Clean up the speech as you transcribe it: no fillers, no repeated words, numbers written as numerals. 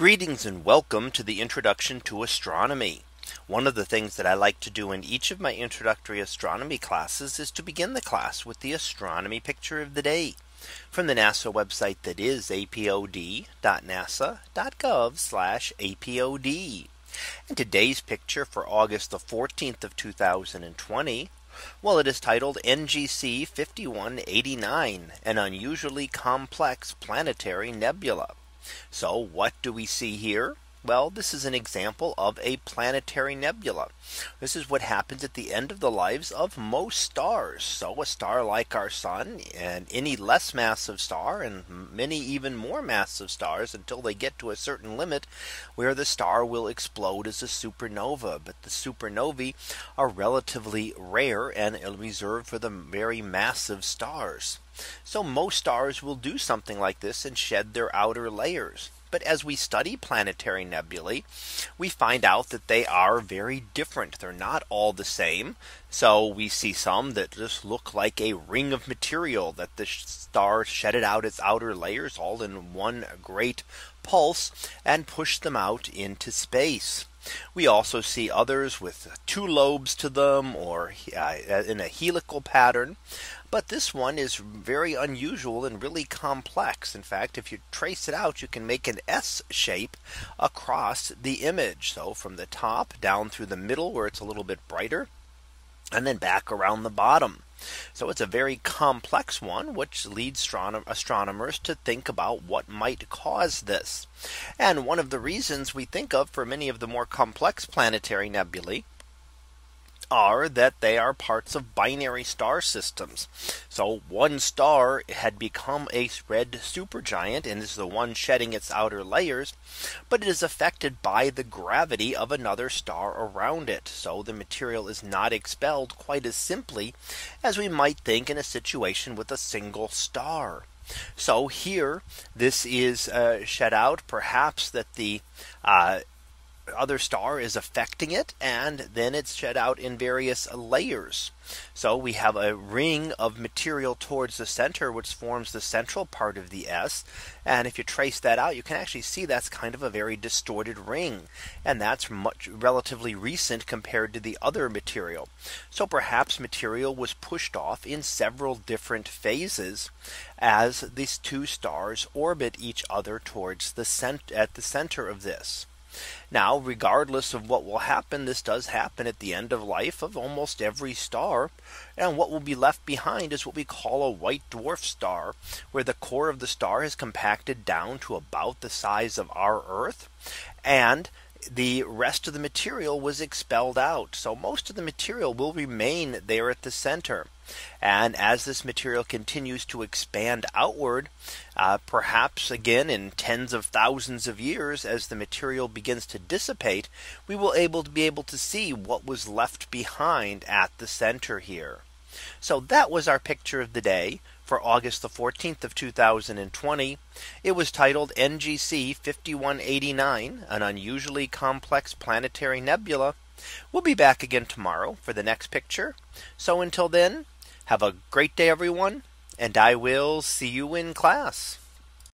Greetings and welcome to the introduction to astronomy. One of the things that I like to do in each of my introductory astronomy classes is to begin the class with the astronomy picture of the day from the NASA website, that is apod.nasa.gov/apod. And today's picture for August the 14th of 2020. Well, it is titled NGC 5189, an unusually complex planetary nebula. So what do we see here? Well, this is an example of a planetary nebula. This is what happens at the end of the lives of most stars. So a star like our sun and any less massive star and many even more massive stars, until they get to a certain limit where the star will explode as a supernova. But the supernovae are relatively rare and reserved for the very massive stars. So most stars will do something like this and shed their outer layers. But as we study planetary nebulae, we find out that they are very different. They're not all the same. So we see some that just look like a ring of material that the star shedded out its outer layers all in one great pulse and pushed them out into space. We also see others with two lobes to them, or in a helical pattern. But this one is very unusual and really complex. In fact, if you trace it out, you can make an S shape across the image. So from the top down through the middle where it's a little bit brighter, and then back around the bottom. So it's a very complex one, which leads astronomers to think about what might cause this. And one of the reasons we think of for many of the more complex planetary nebulae are that they are parts of binary star systems. So one star had become a red supergiant and is the one shedding its outer layers, but it is affected by the gravity of another star around it. So the material is not expelled quite as simply as we might think in a situation with a single star. So here, this is shed out, perhaps that the other star is affecting it, and then it's shed out in various layers. So we have a ring of material towards the center, which forms the central part of the S. And if you trace that out, you can actually see that's kind of a very distorted ring. And that's relatively recent compared to the other material. So perhaps material was pushed off in several different phases as these two stars orbit each other towards the center of this. Now, regardless of what will happen, this does happen at the end of life of almost every star. And what will be left behind is what we call a white dwarf star, where the core of the star is compacted down to about the size of our Earth, and the rest of the material was expelled out. So most of the material will remain there at the center. And as this material continues to expand outward, perhaps again in tens of thousands of years, as the material begins to dissipate, we will be able to see what was left behind at the center here. So that was our picture of the day for August the 14th of 2020. It was titled NGC 5189, an unusually complex planetary nebula. We'll be back again tomorrow for the next picture. So until then, have a great day, everyone, and I will see you in class.